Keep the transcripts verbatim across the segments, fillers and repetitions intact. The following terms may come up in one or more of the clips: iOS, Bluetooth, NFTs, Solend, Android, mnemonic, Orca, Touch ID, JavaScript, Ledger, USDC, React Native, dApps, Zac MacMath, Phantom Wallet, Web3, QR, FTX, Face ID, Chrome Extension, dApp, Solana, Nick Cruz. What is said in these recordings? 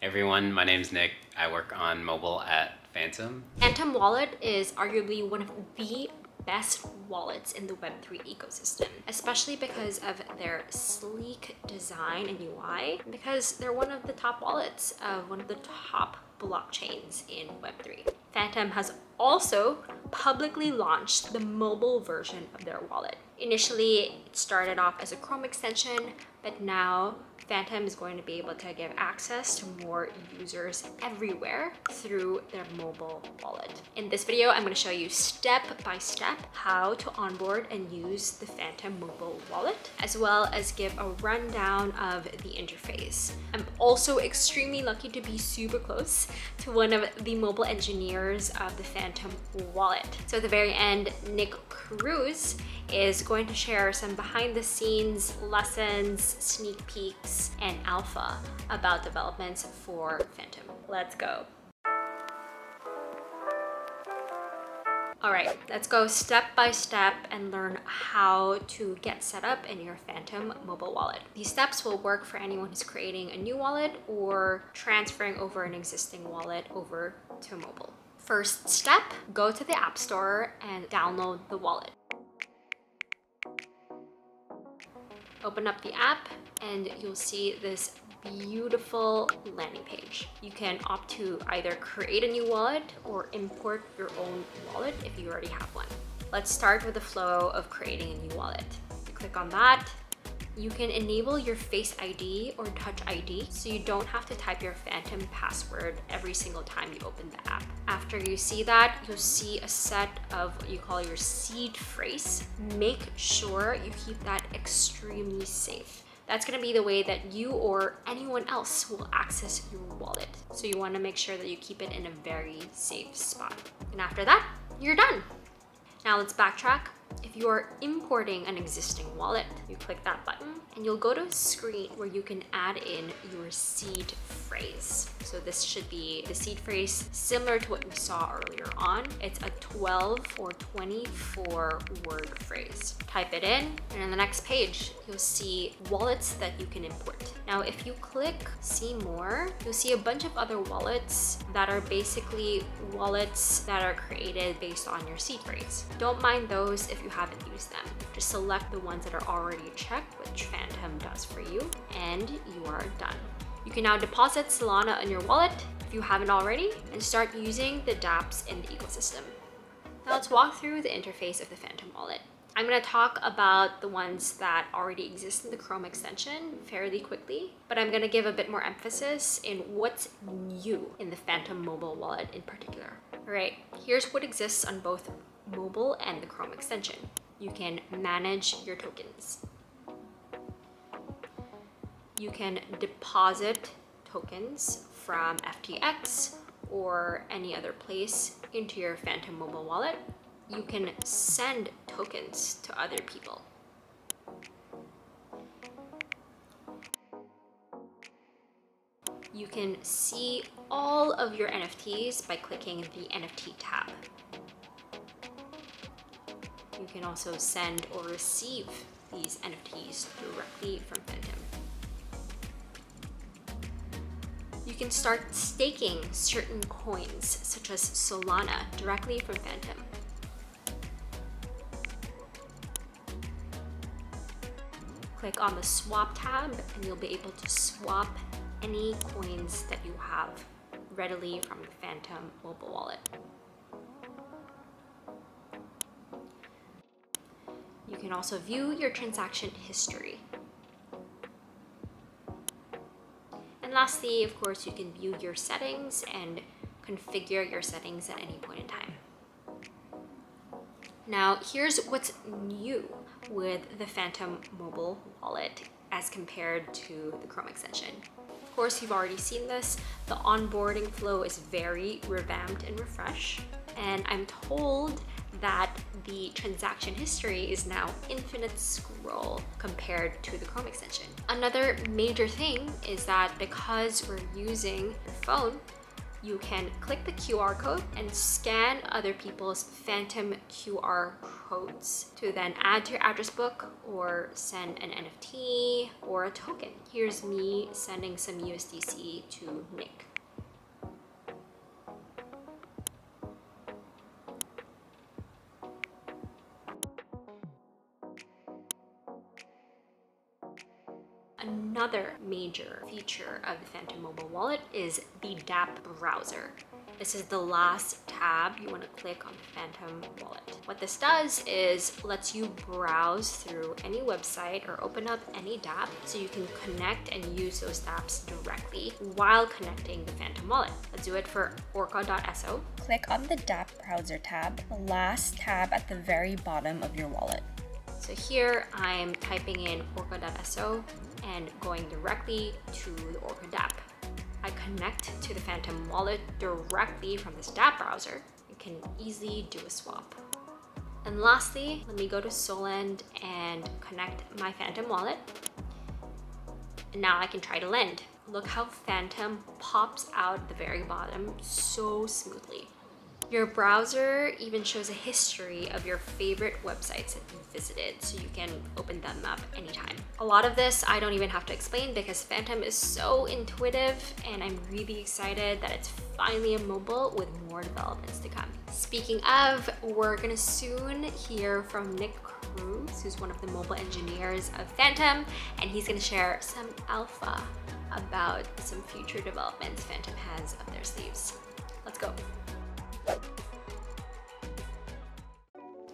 Hey everyone, my name's Nick. I work on mobile at Phantom. Phantom Wallet is arguably one of the best wallets in the web three ecosystem, especially because of their sleek design and U I, because they're one of the top wallets of one of the top blockchains in web three. Phantom has also publicly launched the mobile version of their wallet. Initially, it started off as a Chrome extension, but now Phantom is going to be able to give access to more users everywhere through their mobile wallet. In this video, I'm going to show you step by step how to onboard and use the Phantom mobile wallet, as well as give a rundown of the interface. I'm also extremely lucky to be super close to one of the mobile engineers of the Phantom wallet. So at the very end, Nick Cruz is going to share some behind the scenes lessons, sneak peeks, and alpha about developments for Phantom. Let's go. All right, let's go step by step and learn how to get set up in your Phantom mobile wallet. These steps will work for anyone who's creating a new wallet or transferring over an existing wallet over to mobile. First step, go to the App Store and download the wallet. Open up the app and you'll see this beautiful landing page. You can opt to either create a new wallet or import your own wallet if you already have one. Let's start with the flow of creating a new wallet. You click on that. You can enable your Face I D or Touch I D so you don't have to type your Phantom password every single time you open the app. After you see that, you'll see a set of what you call your seed phrase. Make sure you keep that extremely safe. That's gonna be the way that you or anyone else will access your wallet. So you wanna make sure that you keep it in a very safe spot. And after that, you're done. Now let's backtrack. If you are importing an existing wallet, you click that button and you'll go to a screen where you can add in your seed phrase. So this should be the seed phrase similar to what we saw earlier on. It's a twelve or twenty-four word phrase. Type it in, and on the next page, you'll see wallets that you can import. Now, if you click see more, you'll see a bunch of other wallets that are basically wallets that are created based on your seed phrase. Don't mind those if you haven't used them. Just select the ones that are already checked, which Phantom does for you, and you are done. You can now deposit Solana in your wallet if you haven't already and start using the dApps in the ecosystem. Now let's walk through the interface of the Phantom wallet. I'm going to talk about the ones that already exist in the Chrome extension fairly quickly, but I'm going to give a bit more emphasis in what's new in the Phantom mobile wallet in particular. All right, here's what exists on both mobile and the Chrome extension. You can manage your tokens. You can deposit tokens from F T X or any other place into your Phantom mobile wallet. You can send tokens to other people. You can see all of your N F Ts by clicking the N F T tab. You can also send or receive these N F Ts directly from Phantom. You can start staking certain coins, such as Solana, directly from Phantom. Click on the swap tab and you'll be able to swap any coins that you have readily from the Phantom mobile wallet. You can also view your transaction history. And lastly, of course, you can view your settings and configure your settings at any point in time. Now, here's what's new with the Phantom mobile wallet as compared to the Chrome extension. Of course, you've already seen this. The onboarding flow is very revamped and refreshed, and I'm told that the transaction history is now infinite scroll compared to the Chrome extension. Another major thing is that because we're using your phone, you can click the Q R code and scan other people's phantom Q R codes to then add to your address book or send an N F T or a token. Here's me sending some U S D C to Nick. Another major feature of the Phantom mobile wallet is the dApp browser. This is the last tab you want to click on the Phantom wallet. What this does is lets you browse through any website or open up any dApp so you can connect and use those dApps directly while connecting the Phantom wallet. Let's do it for orca dot S O. Click on the dApp browser tab, the last tab at the very bottom of your wallet. So here I'm typing in orca dot S O and going directly to the Orca dApp. I connect to the Phantom wallet directly from this dApp browser. You can easily do a swap. And lastly, let me go to Solend and connect my Phantom wallet. And now I can try to lend. Look how Phantom pops out at the very bottom so smoothly. Your browser even shows a history of your favorite websites that you've visited, so you can open them up anytime. A lot of this I don't even have to explain because Phantom is so intuitive, and I'm really excited that it's finally a mobile with more developments to come. Speaking of, we're gonna soon hear from Nick Cruz, who's one of the mobile engineers of Phantom, and he's gonna share some alpha about some future developments Phantom has up their sleeves. Let's go.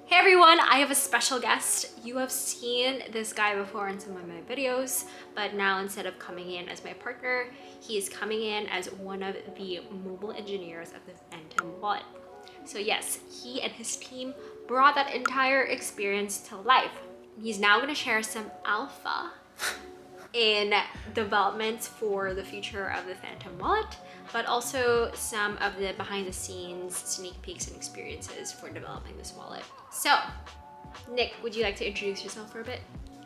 Hey everyone, I have a special guest. You have seen this guy before in some of my videos, but now instead of coming in as my partner, he is coming in as one of the mobile engineers of the Phantom wallet. So yes, he and his team brought that entire experience to life. He's now going to share some alpha in developments for the future of the Phantom wallet, but also some of the behind the scenes sneak peeks and experiences for developing this wallet. So, Nick, would you like to introduce yourself for a bit? Hey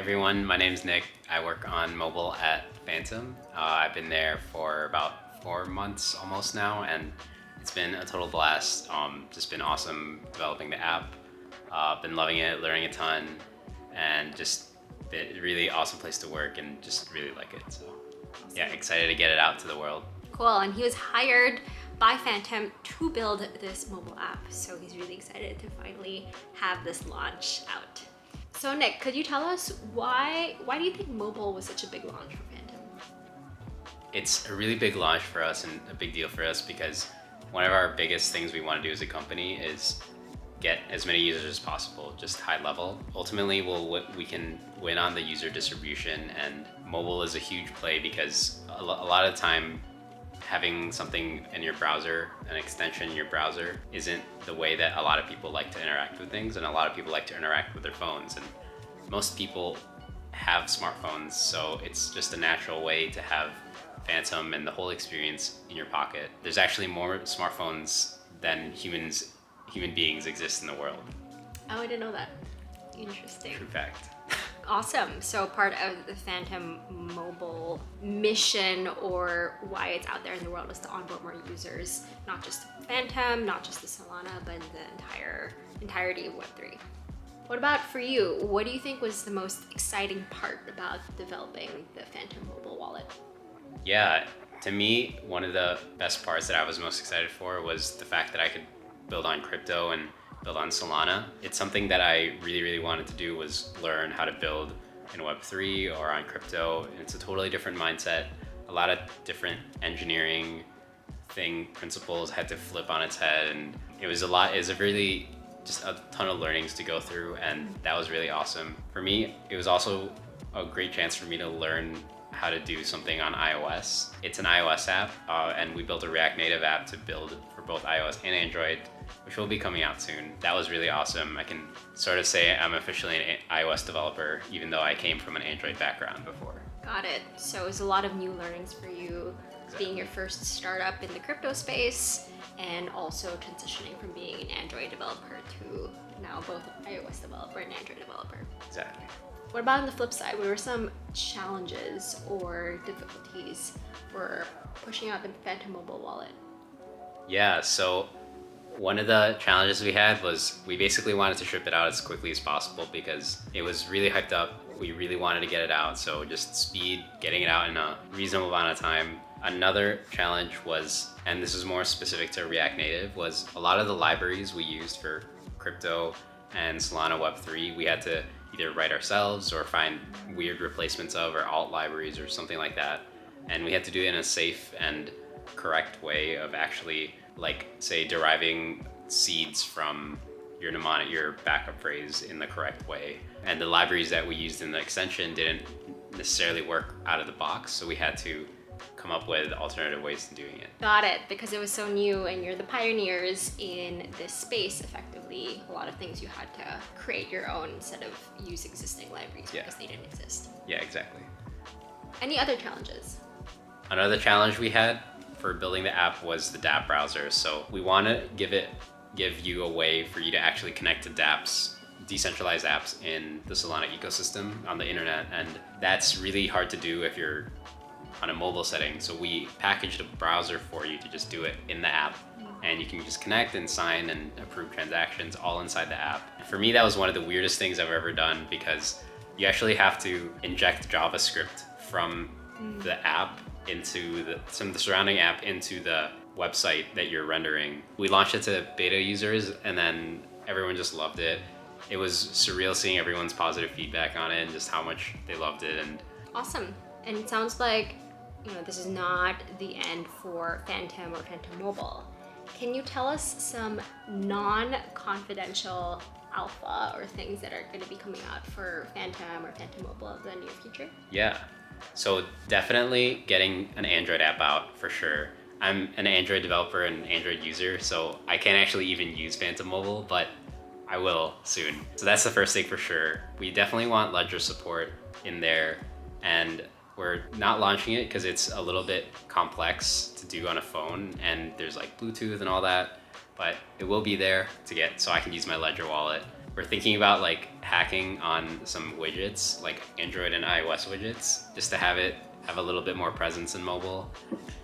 everyone, my name's Nick. I work on mobile at Phantom. Uh, I've been there for about four months almost now, and it's been a total blast. Um, just been awesome developing the app. Uh, been loving it, learning a ton, and just a really awesome place to work and just really like it. So awesome. Yeah, excited to get it out to the world. Cool, and he was hired by Phantom to build this mobile app, so he's really excited to finally have this launch out. So Nick, could you tell us why, why do you think mobile was such a big launch for Phantom? It's a really big launch for us and a big deal for us because one of our biggest things we want to do as a company is get as many users as possible, just high level. Ultimately, we'll, we can win on the user distribution, and mobile is a huge play because a lot of the time having something in your browser, an extension in your browser, isn't the way that a lot of people like to interact with things, and a lot of people like to interact with their phones, and most people have smartphones, so it's just a natural way to have Phantom and the whole experience in your pocket. There's actually more smartphones than humans human beings exist in the world. Oh, I didn't know that. Interesting. True fact. Awesome. So part of the Phantom mobile mission, or why it's out there in the world, is to onboard more users, not just Phantom, not just the Solana, but the entire entirety of Web three. What about for you? What do you think was the most exciting part about developing the Phantom mobile wallet? Yeah, to me, one of the best parts that I was most excited for was the fact that I could build on crypto and build on Solana. It's something that I really, really wanted to do, was learn how to build in Web three or on crypto. And it's a totally different mindset. A lot of different engineering thing principles had to flip on its head. And it was a lot, it was a really, just a ton of learnings to go through. And that was really awesome. For me, it was also a great chance for me to learn how to do something on iOS. It's an iOS app, uh, and we built a React Native app to build for both iOS and Android, which will be coming out soon. That was really awesome. I can sort of say I'm officially an iOS developer, even though I came from an Android background before. Got it. So it was a lot of new learnings for you, exactly. Being your first startup in the crypto space, and also transitioning from being an Android developer to now both an iOS developer and Android developer. Exactly. What about on the flip side? What were some challenges or difficulties for pushing out the Phantom mobile wallet? Yeah, so one of the challenges we had was we basically wanted to ship it out as quickly as possible because it was really hyped up. We really wanted to get it out, so just speed, getting it out in a reasonable amount of time. Another challenge was, and this is more specific to React Native, was a lot of the libraries we used for crypto and Solana web three, we had to either write ourselves or find weird replacements of or alt libraries or something like that. And we had to do it in a safe and correct way of actually, like, say, deriving seeds from your mnemonic, your backup phrase in the correct way. And the libraries that we used in the extension didn't necessarily work out of the box, so we had to come up with alternative ways to doing it. Got it, because it was so new and you're the pioneers in this space, effectively. A lot of things you had to create your own instead of use existing libraries yeah. because they didn't exist. Yeah, exactly. Any other challenges? Another challenge we had for building the app was the dApp browser. So we want to give it, give you a way for you to actually connect to dApps, decentralized apps in the Solana ecosystem on the internet. And that's really hard to do if you're on a mobile setting. So we packaged a browser for you to just do it in the app, and you can just connect and sign and approve transactions all inside the app. For me, that was one of the weirdest things I've ever done because you actually have to inject JavaScript from the app into the, some the surrounding app into the website that you're rendering. We launched it to beta users and then everyone just loved it. It was surreal seeing everyone's positive feedback on it and just how much they loved it. And awesome. And it sounds like, you know, this is not the end for Phantom or Phantom Mobile. Can you tell us some non-confidential alpha or things that are going to be coming out for Phantom or Phantom Mobile in the near future? Yeah, so definitely getting an Android app out for sure. I'm an Android developer and an Android user, so I can't actually even use Phantom Mobile, but I will soon. So that's the first thing for sure. We definitely want Ledger support in there, and we're not launching it because it's a little bit complex to do on a phone and there's like Bluetooth and all that, but it will be there to get so I can use my Ledger wallet. We're thinking about like hacking on some widgets, like Android and iOS widgets, just to have it have a little bit more presence in mobile.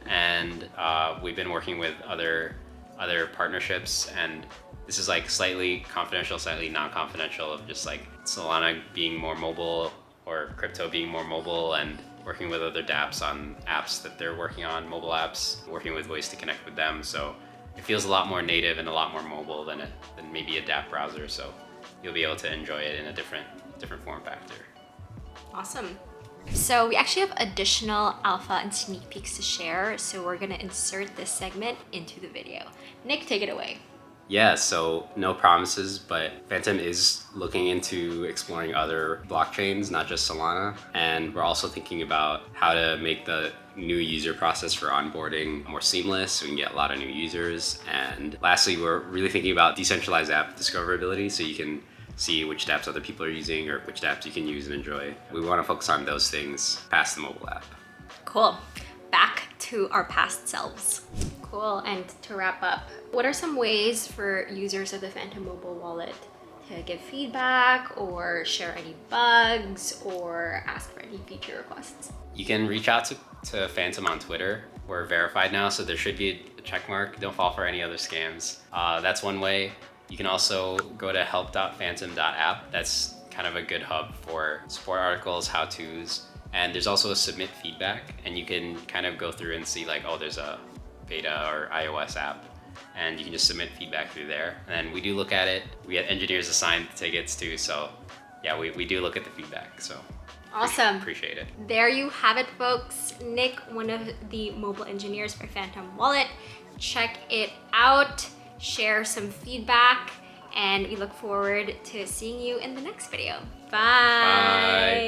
And uh, we've been working with other, other partnerships, and this is like slightly confidential, slightly non-confidential, of just like Solana being more mobile or crypto being more mobile, and working with other dApps on apps that they're working on, mobile apps, working with ways to connect with them. So it feels a lot more native and a lot more mobile than it, than maybe a dApp browser. So you'll be able to enjoy it in a different, different form factor. Awesome. So we actually have additional alpha and sneak peeks to share. So we're gonna insert this segment into the video. Nick, take it away. Yeah, so no promises, but Phantom is looking into exploring other blockchains, not just Solana. And we're also thinking about how to make the new user process for onboarding more seamless so we can get a lot of new users. And lastly, we're really thinking about decentralized app discoverability so you can see which dApps other people are using or which dApps you can use and enjoy. We want to focus on those things past the mobile app. Cool. Back to our past selves. Cool, and to wrap up, what are some ways for users of the Phantom Mobile Wallet to give feedback or share any bugs or ask for any feature requests? You can reach out to, to Phantom on Twitter. We're verified now, so there should be a check mark. Don't fall for any other scams. Uh, that's one way. You can also go to help dot phantom dot app. That's kind of a good hub for support articles, how-tos, and there's also a submit feedback, and you can kind of go through and see like, oh, there's a beta or iOS app, and you can just submit feedback through there. And we do look at it. We had engineers assigned tickets too, so yeah, we, we do look at the feedback, so. Awesome. Appreciate it. There you have it, folks. Nick, one of the mobile engineers for Phantom Wallet. Check it out, share some feedback, and we look forward to seeing you in the next video. Bye. Bye.